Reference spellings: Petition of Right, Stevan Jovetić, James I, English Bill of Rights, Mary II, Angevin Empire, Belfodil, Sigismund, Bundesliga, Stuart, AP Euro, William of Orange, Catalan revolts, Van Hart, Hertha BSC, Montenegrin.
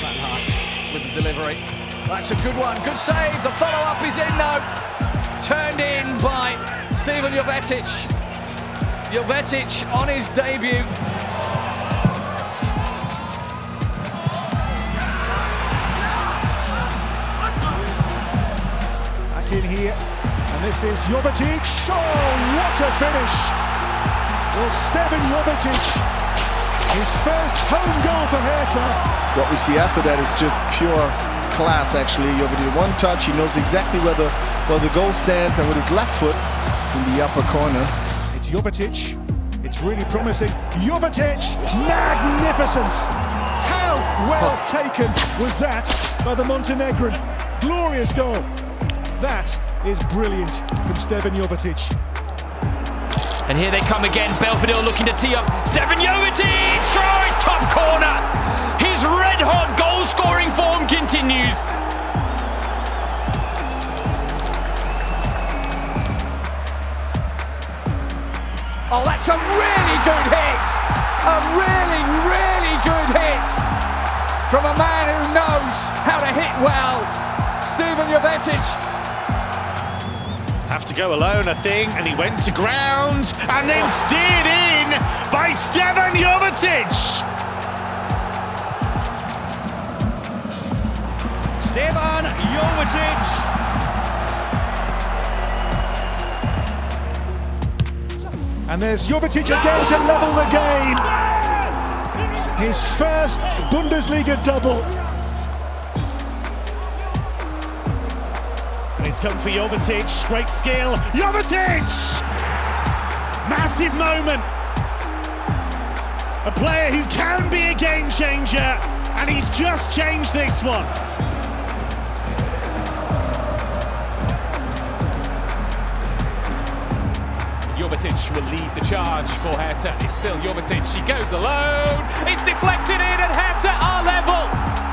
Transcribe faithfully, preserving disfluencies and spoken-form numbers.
Van Hart with the delivery. That's a good one, good save. The follow-up is in though. Turned in by Stevan Jovetić. Jovetić on his debut. In here, and this is Jovetić. Oh, what a finish! Well, Stevan Jovetić, his first home goal for Hertha. What we see after that is just pure class, actually. Jovetić, one touch, he knows exactly where the, where the goal stands, and with his left foot in the upper corner. It's Jovetić, it's really promising. Jovetić, magnificent! How well oh. taken was that by the Montenegrin? Glorious goal. That is brilliant from Stevan Jovetić. And here they come again. Belfodil looking to tee up. Stevan Jovetić! Oh, his top corner! His red-hot goal-scoring form continues. Oh, that's a really good hit! A really, really good hit! From a man who knows how to hit well, Stevan Jovetić. Have to go alone, I think, and he went to ground and then steered in by Stevan Jovetić. Stevan Jovetić. And there's Jovetić again to level the game. His first Bundesliga double. It's come for Jovetić, great skill. Jovetić! Massive moment. A player who can be a game changer, and he's just changed this one. Jovetić will lead the charge for Hertha. It's still Jovetić, she goes alone. It's deflected in, and Hertha are level.